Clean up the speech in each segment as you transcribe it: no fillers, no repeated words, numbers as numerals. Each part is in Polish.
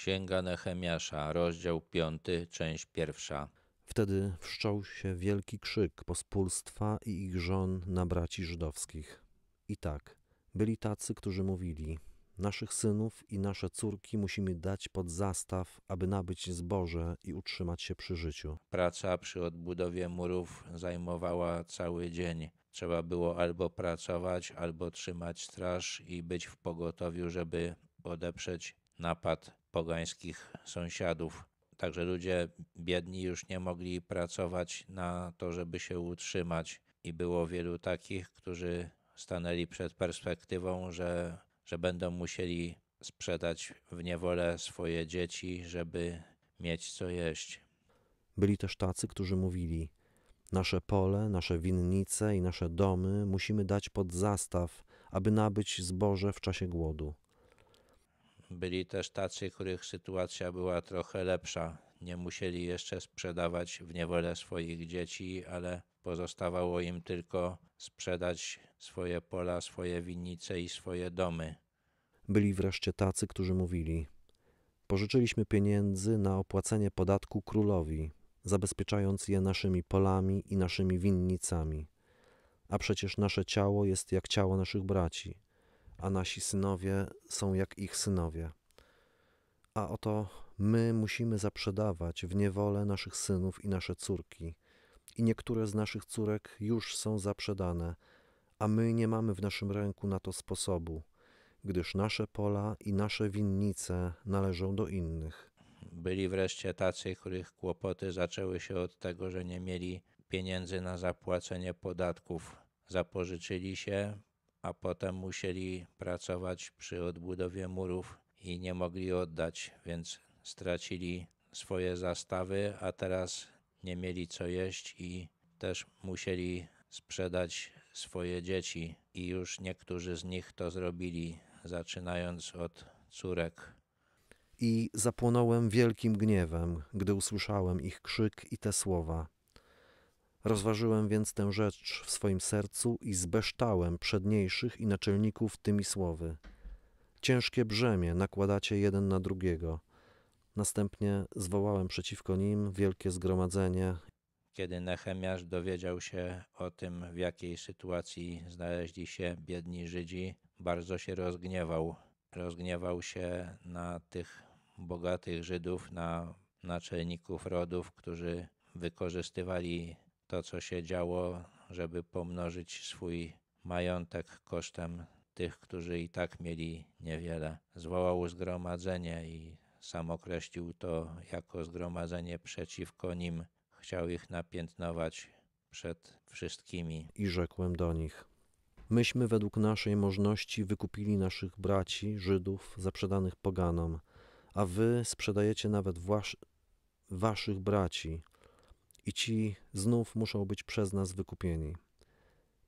Księga Nehemiasza, rozdział 5, część 1. Wtedy wszczął się wielki krzyk pospólstwa i ich żon na braci żydowskich. I tak, byli tacy, którzy mówili: naszych synów i nasze córki musimy dać pod zastaw, aby nabyć zboże i utrzymać się przy życiu. Praca przy odbudowie murów zajmowała cały dzień. Trzeba było albo pracować, albo trzymać straż i być w pogotowiu, żeby odeprzeć napad pogańskich sąsiadów. Także ludzie biedni już nie mogli pracować na to, żeby się utrzymać. I było wielu takich, którzy stanęli przed perspektywą, że będą musieli sprzedać w niewolę swoje dzieci, żeby mieć co jeść. Byli też tacy, którzy mówili: nasze pole, nasze winnice i nasze domy musimy dać pod zastaw, aby nabyć zboże w czasie głodu. Byli też tacy, których sytuacja była trochę lepsza. Nie musieli jeszcze sprzedawać w niewolę swoich dzieci, ale pozostawało im tylko sprzedać swoje pola, swoje winnice i swoje domy. Byli wreszcie tacy, którzy mówili: pożyczyliśmy pieniędzy na opłacenie podatku królowi, zabezpieczając je naszymi polami i naszymi winnicami. A przecież nasze ciało jest jak ciało naszych braci, a nasi synowie są jak ich synowie. A oto my musimy zaprzedawać w niewolę naszych synów i nasze córki. I niektóre z naszych córek już są zaprzedane, a my nie mamy w naszym ręku na to sposobu, gdyż nasze pola i nasze winnice należą do innych. Byli wreszcie tacy, których kłopoty zaczęły się od tego, że nie mieli pieniędzy na zapłacenie podatków. Zapożyczyli się, a potem musieli pracować przy odbudowie murów i nie mogli oddać, więc stracili swoje zastawy, a teraz nie mieli co jeść i też musieli sprzedać swoje dzieci. I już niektórzy z nich to zrobili, zaczynając od córek. I zapłonąłem wielkim gniewem, gdy usłyszałem ich krzyk i te słowa. Rozważyłem więc tę rzecz w swoim sercu i zbeształem przedniejszych i naczelników tymi słowy: ciężkie brzemię nakładacie jeden na drugiego. Następnie zwołałem przeciwko nim wielkie zgromadzenie. Kiedy Nehemiasz dowiedział się o tym, w jakiej sytuacji znaleźli się biedni Żydzi, bardzo się rozgniewał. Rozgniewał się na tych bogatych Żydów, na naczelników rodów, którzy wykorzystywali to, co się działo, żeby pomnożyć swój majątek kosztem tych, którzy i tak mieli niewiele. Zwołał zgromadzenie i sam określił to jako zgromadzenie przeciwko nim. Chciał ich napiętnować przed wszystkimi. I rzekłem do nich: myśmy według naszej możności wykupili naszych braci, Żydów, zaprzedanych poganom, a wy sprzedajecie nawet waszych braci i ci znów muszą być przez nas wykupieni.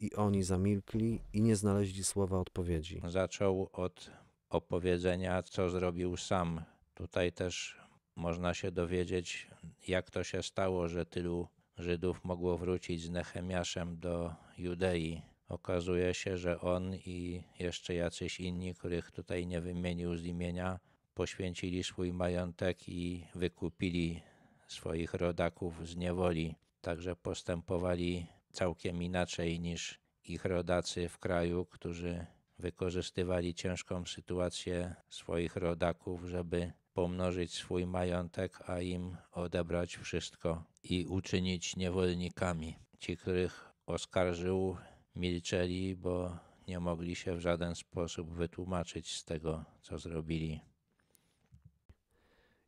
I oni zamilkli i nie znaleźli słowa odpowiedzi. Zaczął od opowiedzenia, co zrobił sam. Tutaj też można się dowiedzieć, jak to się stało, że tylu Żydów mogło wrócić z Nehemiaszem do Judei. Okazuje się, że on i jeszcze jacyś inni, których tutaj nie wymienił z imienia, poświęcili swój majątek i wykupili swoich rodaków z niewoli. Także postępowali całkiem inaczej niż ich rodacy w kraju, którzy wykorzystywali ciężką sytuację swoich rodaków, żeby pomnożyć swój majątek, a im odebrać wszystko i uczynić niewolnikami. Ci, których oskarżył, milczeli, bo nie mogli się w żaden sposób wytłumaczyć z tego, co zrobili.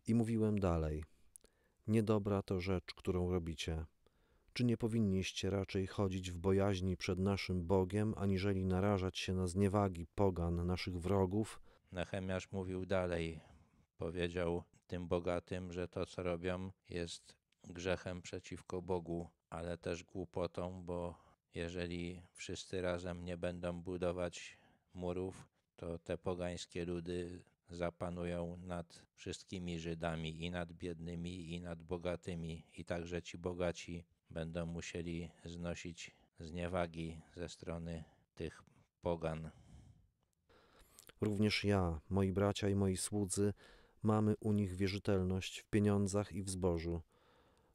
I mówiłem dalej: niedobra to rzecz, którą robicie. Czy nie powinniście raczej chodzić w bojaźni przed naszym Bogiem, aniżeli narażać się na zniewagi pogan, naszych wrogów? Nehemiasz mówił dalej. Powiedział tym bogatym, że to, co robią, jest grzechem przeciwko Bogu, ale też głupotą, bo jeżeli wszyscy razem nie będą budować murów, to te pogańskie ludy zapanują nad wszystkimi Żydami, i nad biednymi, i nad bogatymi, i także ci bogaci będą musieli znosić zniewagi ze strony tych pogan. Również ja, moi bracia i moi słudzy, Mamy u nich wierzytelność w pieniądzach i w zbożu,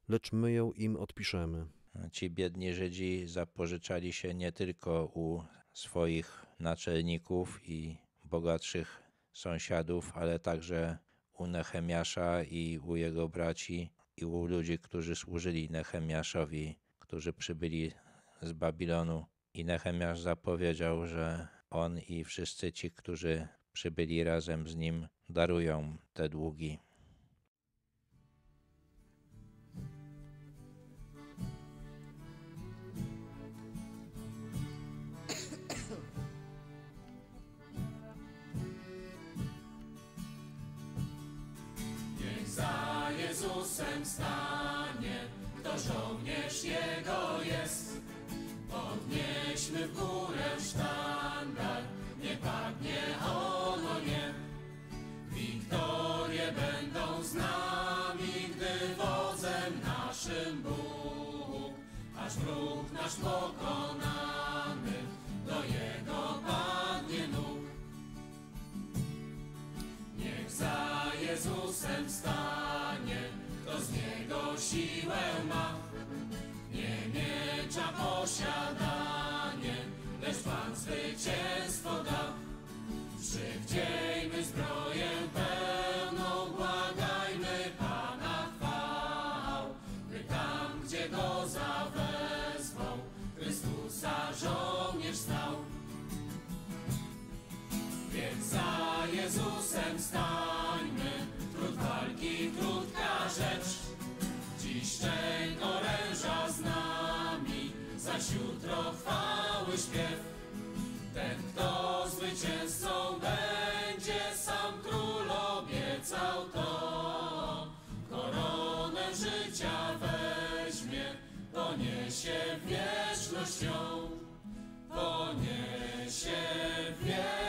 lecz my ją im odpiszemy. Ci biedni Żydzi zapożyczali się nie tylko u swoich naczelników i bogatszych sąsiadów, ale także u Nehemiasza i u jego braci i u ludzi, którzy służyli Nehemiaszowi, którzy przybyli z Babilonu. I Nehemiasz zapowiedział, że on i wszyscy ci, którzy przybyli razem z nim, darują te długi. Niech za Jezusem stanie, kto żołnierz Jego jest. Podnieśmy w górę sztandar, nie padnie ono, nie. Wiktorie będą z nami, gdy wodzem naszym Bóg, aż wróg nasz pokonany, do Jego padnie nóg. Niech za Jezusem stanie, kto z Niego siłę ma. Nie miecza posiadanie, lecz Pan zwycięstwo da. Przywdziejmy zbroję pełną, błagajmy Pana chwał, by tam, gdzie Go zawezwą, Chrystusa żołnierz stał. Więc za Jezusem stańmy, trud walki krótka rzecz. Dziś szczęk oręża z nami, zaś jutro chwały śpiew. Ten, kto zwycięzcą będzie, sam król obiecał to. Koronę życia weźmie, poniesie wiecznością, poniesie wiecznością.